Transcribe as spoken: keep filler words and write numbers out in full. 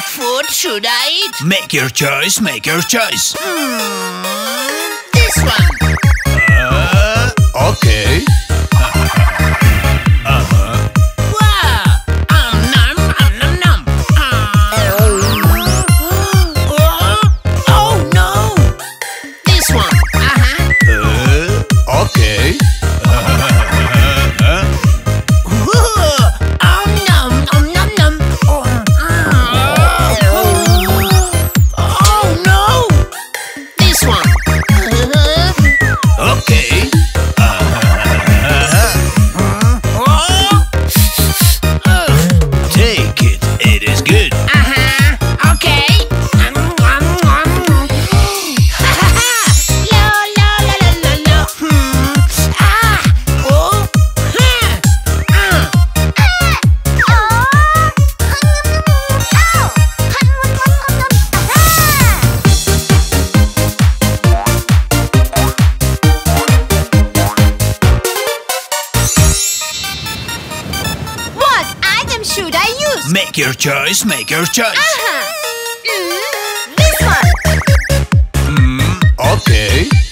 What food should I eat? Make your choice, make your choice. Hmm, this one. Uh, okay. Make your choice, make your choice. Uh-huh. Mm, this one. Mm, okay.